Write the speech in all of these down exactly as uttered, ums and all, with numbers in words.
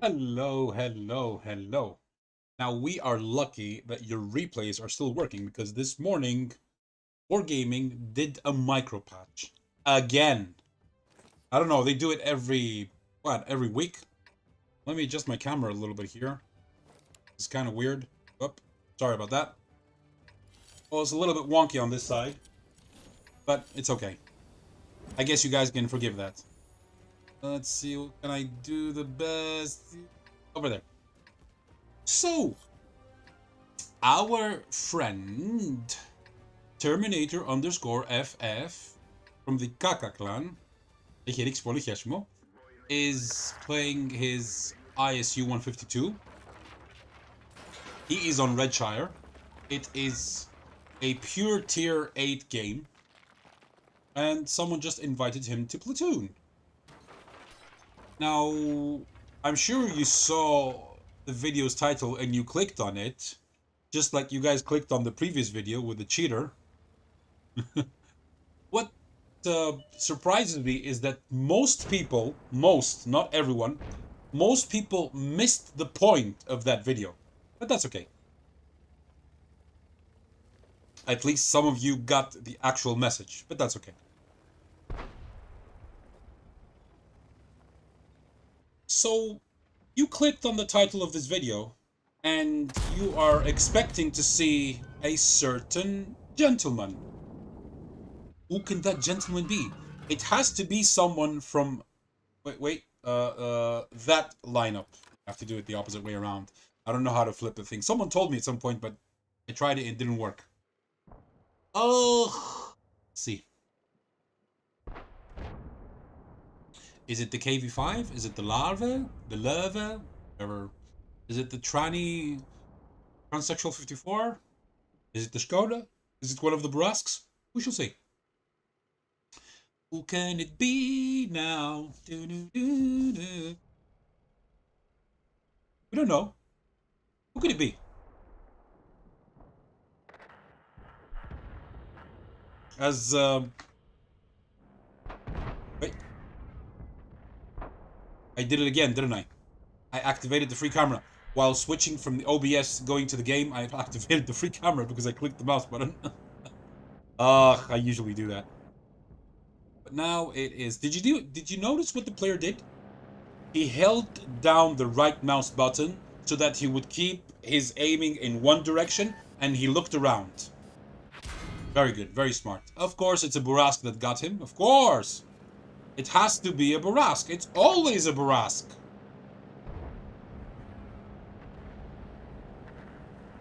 Hello, hello, hello. Now, we are lucky that your replays are still working, because this morning, Wargaming did a micro patch. Again. I don't know, they do it every, what, every week? Let me adjust my camera a little bit here. It's kind of weird. Oop, sorry about that. Well, it's a little bit wonky on this side, but it's okay. I guess you guys can forgive that. Let's see, what can I do the best? Over there. So, our friend, Terminator underscore FF, from the Kaka Clan, is playing his I S U one fifty-two. He is on Redshire. It is a pure tier eight game. And someone just invited him to platoon. Now, I'm sure you saw the video's title and you clicked on it. Just like you guys clicked on the previous video with the cheater. What uh, surprises me is that most people, most, not everyone, most people missed the point of that video. But that's okay. At least some of you got the actual message, but that's okay. So, you clicked on the title of this video, and you are expecting to see a certain gentleman. Who can that gentleman be? It has to be someone from... Wait, wait, uh, uh, that lineup. I have to do it the opposite way around. I don't know how to flip the thing. Someone told me at some point, but I tried it and it didn't work. Oh, let's see. Is it the K V five? Is it the Lave? The Lave? Whatever. Is it the Tranny... Transsexual fifty-four? Is it the Škoda? Is it one of the Bourrasques? We shall see. Who can it be now? Do, do, do, do. We don't know. Who could it be? As, um... wait. I did it again, didn't I? I activated the free camera. While switching from the O B S going to the game, I activated the free camera because I clicked the mouse button. Ugh, uh, I usually do that. But now it is... Did you do? Did you notice what the player did? He held down the right mouse button so that he would keep his aiming in one direction, and he looked around. Very good, very smart. Of course, it's a Bourrasque that got him. Of course! It has to be a Bourrasque. It's always a Bourrasque.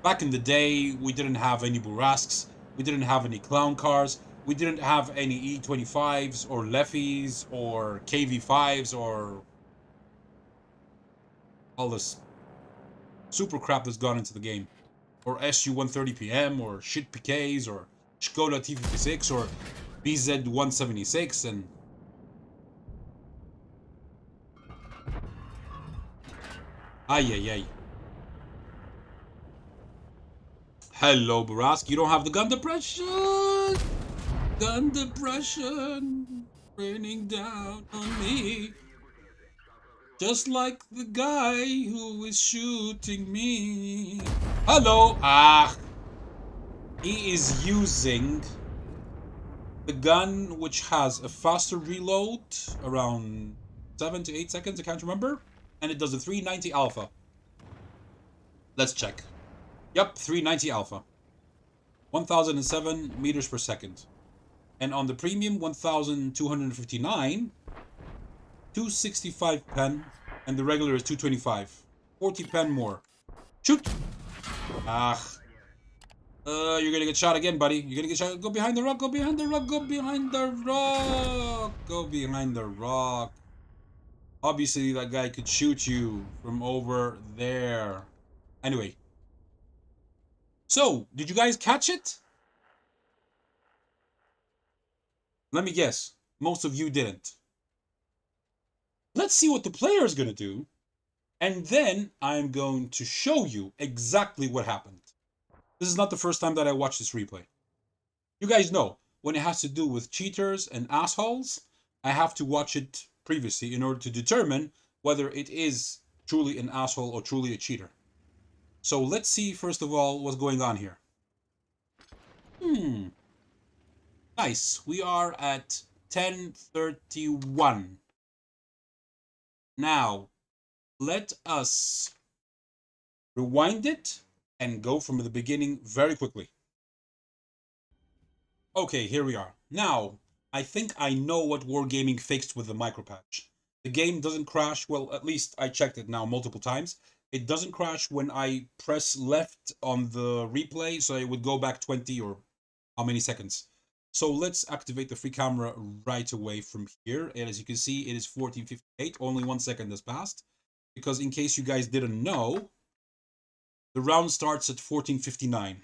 Back in the day, we didn't have any Bourrasques. We didn't have any clown cars. We didn't have any E twenty-fives or Leffes or K V fives or all this super crap that's gone into the game. Or S U one thirty P M or shit P Ks or Shkoda T fifty-six or B Z one seventy-six and... Ay, ay, ay. Hello, Bourrasque. You don't have the gun depression! Gun depression! Raining down on me. Just like the guy who is shooting me. Hello! Ah! He is using the gun which has a faster reload, around seven to eight seconds, I can't remember. And it does a three ninety alpha. Let's check. Yep, three ninety alpha. one thousand seven meters per second. And on the premium, one thousand two hundred fifty-nine. two sixty-five pen. And the regular is two twenty-five. forty pen more. Shoot! Ah. Uh, you're gonna get shot again, buddy. You're gonna get shot. Go behind the rock, go behind the rock, go behind the rock. Go behind the rock. Obviously, that guy could shoot you from over there. Anyway. So, did you guys catch it? Let me guess. Most of you didn't. Let's see what the player is going to do. And then I'm going to show you exactly what happened. This is not the first time that I watched this replay. You guys know, when it has to do with cheaters and assholes, I have to watch it previously in order to determine whether it is truly an asshole or truly a cheater. So let's see, first of all, what's going on here. Hmm. Nice. We are at ten thirty-one. Now, let us rewind it and go from the beginning very quickly. Okay, here we are. Now, I think I know what Wargaming fixed with the micropatch. The game doesn't crash. Well, at least I checked it now multiple times. It doesn't crash when I press left on the replay, so it would go back twenty or how many seconds. So let's activate the free camera right away from here. And as you can see, it is fourteen fifty-eight. Only one second has passed. Because in case you guys didn't know, the round starts at fourteen fifty-nine.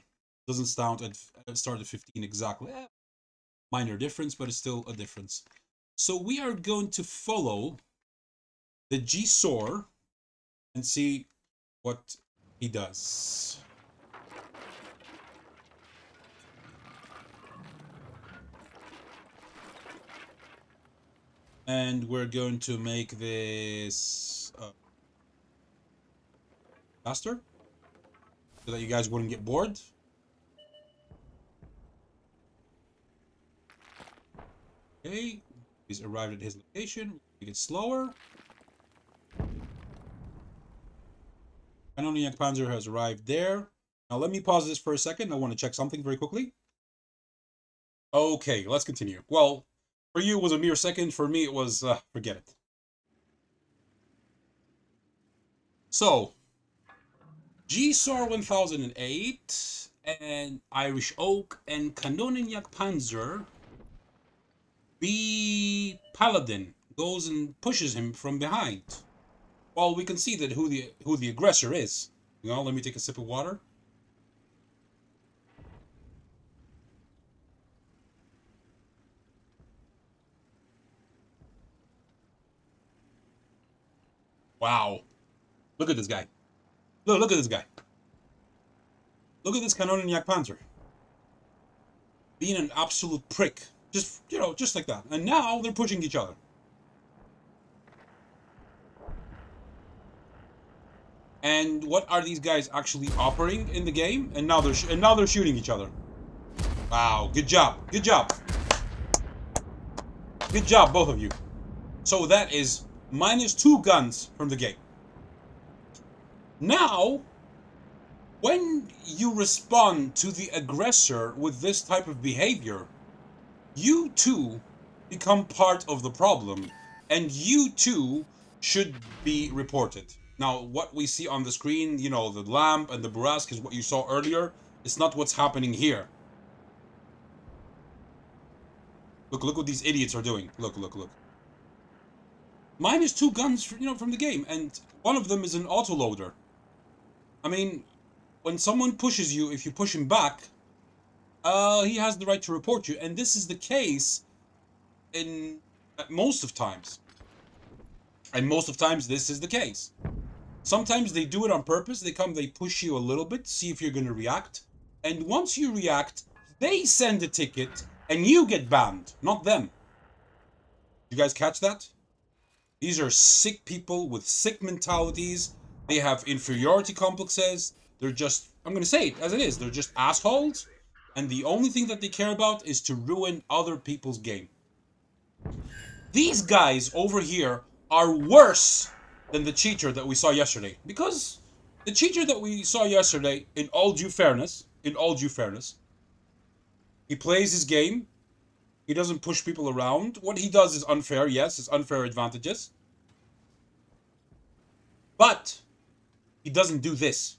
Doesn't start at, start at fifteen exactly. Eh, minor difference, but it's still a difference. So we are going to follow the G S O R and see what he does. And we're going to make this uh, faster so that you guys wouldn't get bored. Okay, he's arrived at his location. Make it slower. Kanonenjagdpanzer has arrived there. Now let me pause this for a second. I want to check something very quickly. Okay, let's continue. Well, for you, it was a mere second. For me, it was... Uh, forget it. So, G S O R one thousand eight, and Irish Oak, and Kanonenjagdpanzer, B Paladin, goes and pushes him from behind. Well, we can see that who the, who the aggressor is. You know, let me take a sip of water. Wow. Look at this guy. Look, look at this guy. Look at this Kanonenjagdpanzer. Being an absolute prick. Just, you know, just like that. And now they're pushing each other. And what are these guys actually operating in the game? And now they're, sh and now they're shooting each other. Wow. Good job. Good job. Good job, both of you. So that is... minus two guns from the game. Now, when you respond to the aggressor with this type of behavior, you too become part of the problem, and you too should be reported. Now, what we see on the screen, you know, the lamp and the Bourrasque is what you saw earlier. It's not what's happening here. Look, look what these idiots are doing. Look, look, look. Minus two guns, you know, from the game, and one of them is an autoloader. I mean, when someone pushes you, if you push him back, uh, he has the right to report you, and this is the case in at most of times. And most of times, this is the case. Sometimes they do it on purpose. They come, they push you a little bit, see if you're going to react, and once you react, they send a ticket, and you get banned, not them. You guys catch that? These are sick people with sick mentalities. They have inferiority complexes. They're just, I'm going to say it as it is, they're just assholes. And the only thing that they care about is to ruin other people's game. These guys over here are worse than the cheater that we saw yesterday. Because the cheater that we saw yesterday, in all due fairness, in all due fairness, he plays his game. He doesn't push people around. What he does is unfair, yes. It's unfair advantages. But he doesn't do this.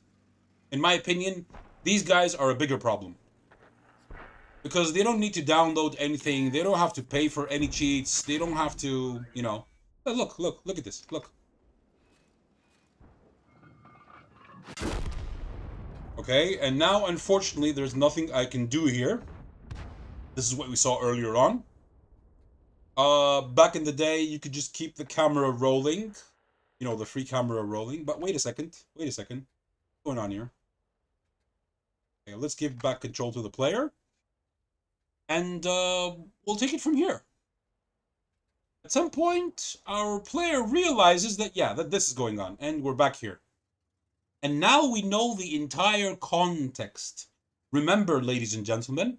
In my opinion, these guys are a bigger problem. Because they don't need to download anything. They don't have to pay for any cheats. They don't have to, you know. Look, look, look at this. Look. Okay, and now, unfortunately, there's nothing I can do here. This is what we saw earlier on. Uh, back in the day, you could just keep the camera rolling. You know, the free camera rolling. But wait a second. Wait a second. What's going on here? Okay, let's give back control to the player. And uh, we'll take it from here. At some point, our player realizes that, yeah, that this is going on, and we're back here. And now we know the entire context. Remember, ladies and gentlemen,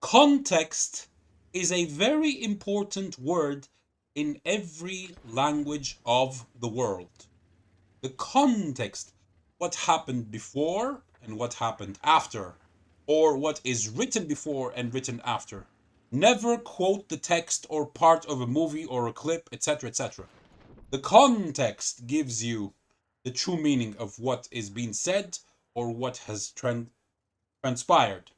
context is a very important word in every language of the world. The context, what happened before and what happened after, or what is written before and written after. Never quote the text or part of a movie or a clip, et cetera, et cetera. The context gives you the true meaning of what is being said or what has trans transpired.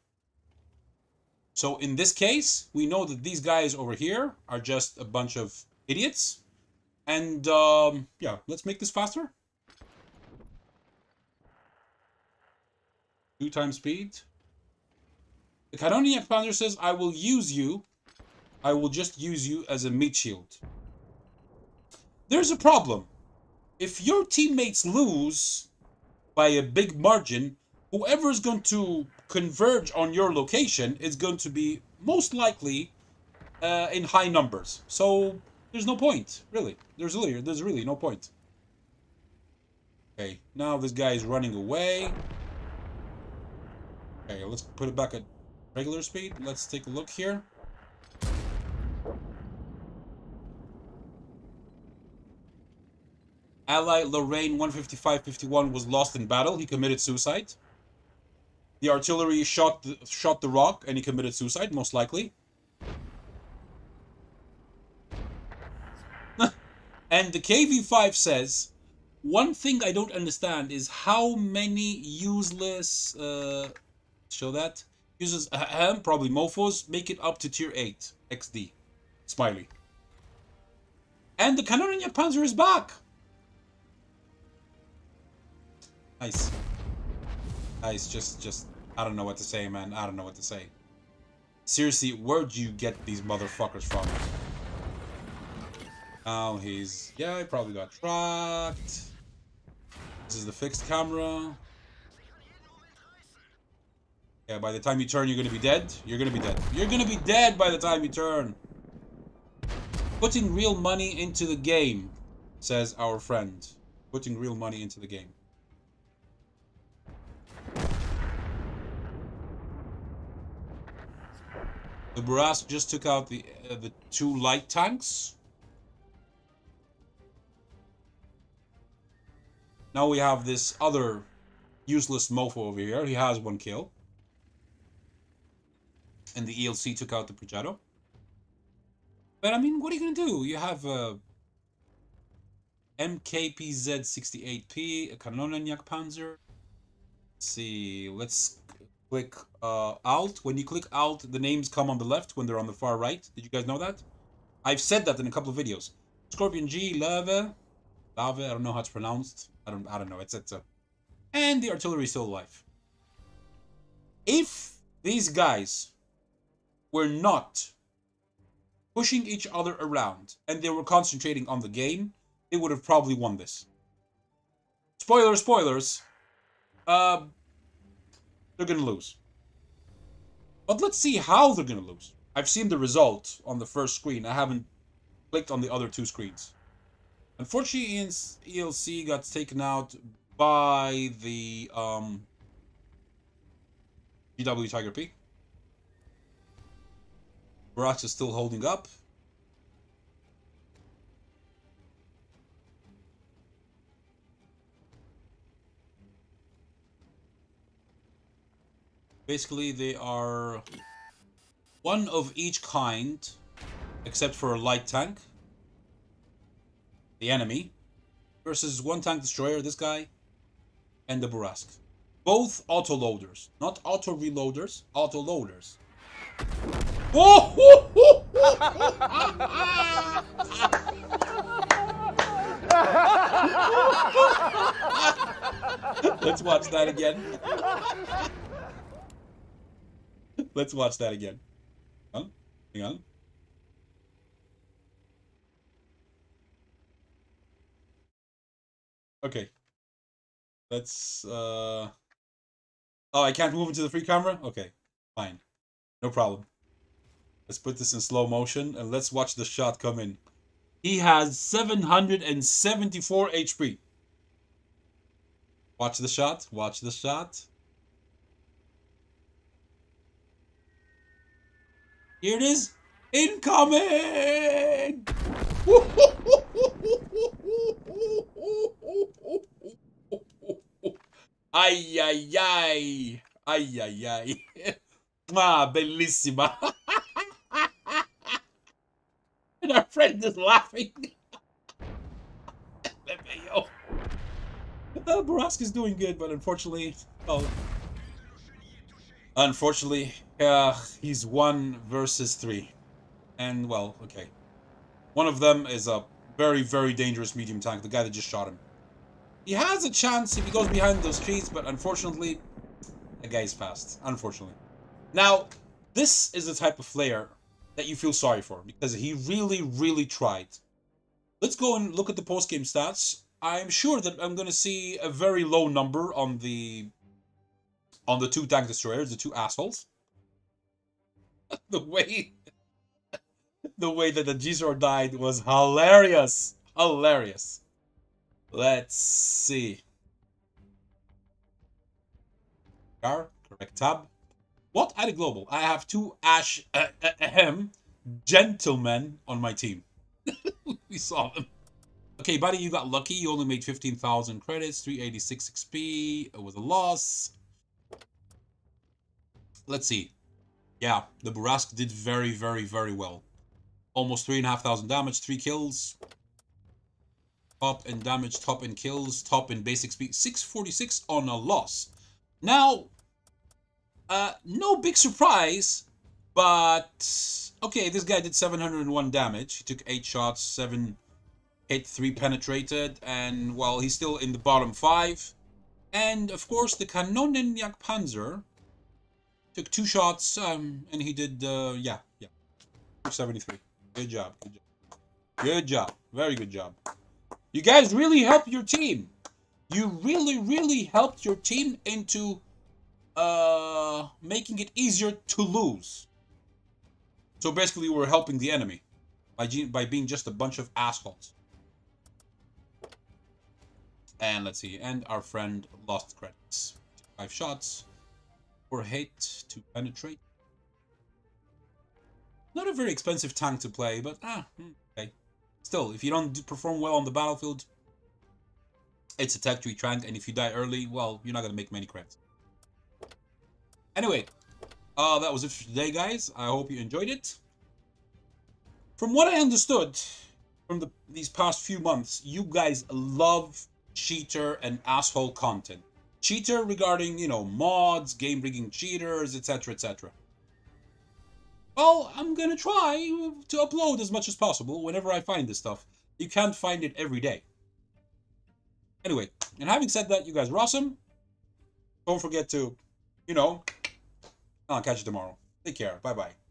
So in this case, we know that these guys over here are just a bunch of idiots. And um, yeah, let's make this faster. Two times speed. The Kanonenjagdpanzer Panzer says, I will use you. I will just use you as a meat shield. There's a problem. If your teammates lose by a big margin, whoever's going to converge on your location is going to be most likely uh, in high numbers. So there's no point, really. There's really, there's really no point. Okay, now this guy is running away. Okay, let's put it back at regular speed. Let's take a look here. Ally Lorraine one fifty-five fifty-one was lost in battle. He committed suicide. The artillery shot the, shot the rock, and he committed suicide, most likely. And the K V five says, one thing I don't understand is how many useless, uh, show that, uses, ahem, probably mofos, make it up to tier eight, X D, smiley. And the Kanarinha Panzer is back. Nice. Guys, just, just, I don't know what to say, man. I don't know what to say. Seriously, where'd you get these motherfuckers from? Now he's, yeah, he probably got tracked. This is the fixed camera. Yeah, by the time you turn, you're gonna be dead. You're gonna be dead. You're gonna be dead by the time you turn. Putting real money into the game, says our friend. Putting real money into the game. The Bourrasque just took out the uh, the two light tanks. Now we have this other useless mofo over here. He has one kill. And the E L C took out the Progetto. But I mean, what are you going to do? You have a M K P Z sixty-eight P, a Kanonenjagdpanzer. Let's see, let's... Click uh, Alt. When you click Alt, the names come on the left when they're on the far right. Did you guys know that? I've said that in a couple of videos. Scorpion G, Lave, Lave. I don't know how it's pronounced. I don't. I don't know. It's it's. Uh, and the artillery is still alive. If these guys were not pushing each other around and they were concentrating on the game, they would have probably won this. Spoilers, spoilers. Uh. They're going to lose. But let's see how they're going to lose. I've seen the result on the first screen. I haven't clicked on the other two screens. Unfortunately, Ian's E L C got taken out by the um, G W Tiger Peak. Baras is still holding up. Basically, they are one of each kind, except for a light tank, the enemy, versus one tank destroyer, this guy, and the Bourrasque. Both autoloaders, not auto-reloaders, autoloaders. Oh! Oh, oh, oh. Let's watch that again. Let's watch that again. Hang on. Hang on. Okay. Let's, uh... Oh, I can't move into the free camera? Okay. Fine. No problem. Let's put this in slow motion and let's watch the shot come in. He has seven hundred seventy-four H P. Watch the shot. Watch the shot. Here it is. Incoming! Ay, ay, ay. Ay, ay, ay. Ah, bellissima. And our friend is laughing. uh, Bourrasque is doing good, but unfortunately... Oh. Unfortunately, uh, he's one versus three. And, well, okay. One of them is a very, very dangerous medium tank, the guy that just shot him. He has a chance if he goes behind those trees, but unfortunately, the guy's fast. Unfortunately. Now, this is the type of player that you feel sorry for, because he really, really tried. Let's go and look at the post-game stats. I'm sure that I'm going to see a very low number on the... on the two tank destroyers, the two assholes. The way... the way that the G S O R died was hilarious. Hilarious. Let's see. Car, correct tab. What at a global? I have two ash, uh, uh, ahem, gentlemen on my team. We saw them. Okay, buddy, you got lucky. You only made fifteen thousand credits, three eighty-six X P. It was a loss. Let's see. Yeah, the Bourrasque did very, very, very well. Almost three and a half thousand damage, three kills. Top in damage, top in kills, top in basic speed. six forty-six on a loss. Now, uh, no big surprise, but... okay, this guy did seven hundred and one damage. He took eight shots, seven hit, three penetrated, and, well, he's still in the bottom five. And, of course, the Kanonenjagdpanzer... took two shots, um, and he did, uh, yeah, yeah, seventy-three. Good job, good job, good job, very good job. You guys really helped your team. You really, really helped your team into uh, making it easier to lose. So basically, we're helping the enemy by by being just a bunch of assholes. And let's see, and our friend lost credits. Five shots. Or hate to penetrate. Not a very expensive tank to play, but ah, okay. Still, if you don't perform well on the battlefield, it's a tech tree tank, and if you die early, well, you're not gonna make many credits. Anyway, uh, that was it for today, guys. I hope you enjoyed it. From what I understood from the, these past few months, you guys love cheater and asshole content. Cheater regarding, you know, mods, game rigging cheaters, etc, et cetera. Well, I'm gonna try to upload as much as possible whenever I find this stuff. You can't find it every day. Anyway, and having said that, you guys are awesome. Don't forget to, you know, I'll catch you tomorrow. Take care. Bye-bye.